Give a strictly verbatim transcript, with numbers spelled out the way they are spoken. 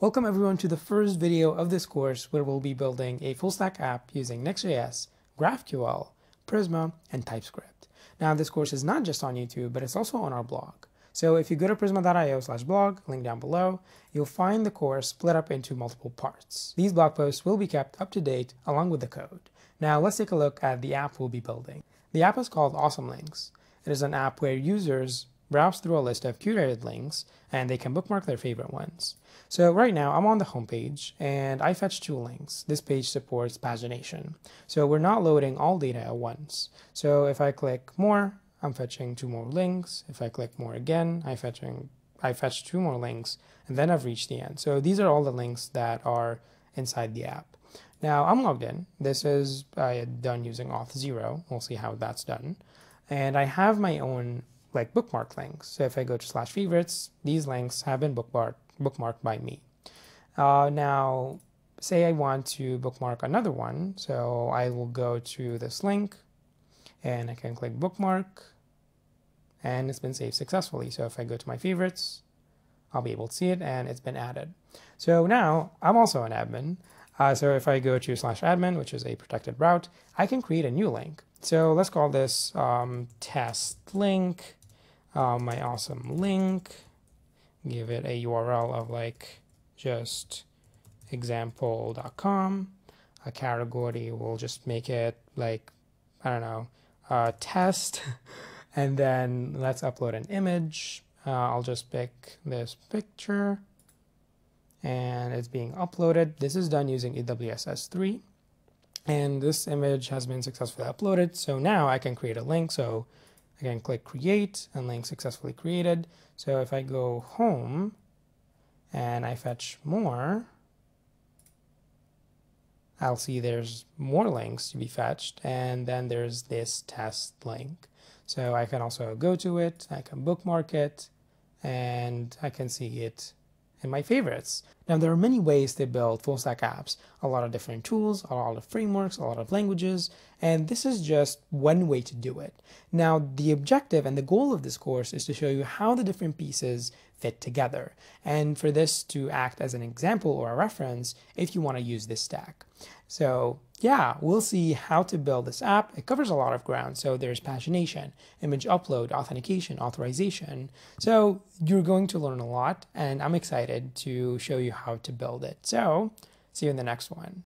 Welcome everyone to the first video of this course where we'll be building a full stack app using Next.js, GraphQL, Prisma, and TypeScript. Now this course is not just on YouTube, but it's also on our blog. So if you go to prisma.io slash blog, link down below, you'll find the course split up into multiple parts. These blog posts will be kept up to date along with the code. Now let's take a look at the app we'll be building. The app is called Awesome Links. It is an app where users browse through a list of curated links and they can bookmark their favorite ones. So right now I'm on the homepage and I fetched two links. This page supports pagination. So we're not loading all data at once. So if I click more, I'm fetching two more links. If I click more again, I fetching I fetch two more links, and then I've reached the end. So these are all the links that are inside the app. Now I'm logged in. This is uh, done using auth zero. We'll see how that's done. And I have my own like bookmark links. So if I go to slash favorites, these links have been bookmarked bookmarked by me. Uh, now, say I want to bookmark another one. So I will go to this link, and I can click bookmark, and it's been saved successfully. So if I go to my favorites, I'll be able to see it, and it's been added. So now I'm also an admin. Uh, so if I go to slash admin, which is a protected route, I can create a new link. So let's call this um, test link, uh, my awesome link, give it a U R L of like just example dot com. A category, we'll just make it like, I don't know, uh, test, and then let's upload an image. Uh, I'll just pick this picture, and it's being uploaded. This is done using A W S S three, and this image has been successfully uploaded. So now I can create a link. So I can click create, and link successfully created. So if I go home, and I fetch more, I'll see there's more links to be fetched, and then there's this test link. So I can also go to it, I can bookmark it, and I can see it in my favorites. Now there are many ways to build full stack apps, a lot of different tools, a lot of frameworks, a lot of languages, and this is just one way to do it. Now the objective and the goal of this course is to show you how the different pieces fit together, and for this to act as an example or a reference if you want to use this stack. So yeah, we'll see how to build this app. It covers a lot of ground. So there's pagination, image upload, authentication, authorization. So you're going to learn a lot, and I'm excited to show you how to build it. So see you in the next one.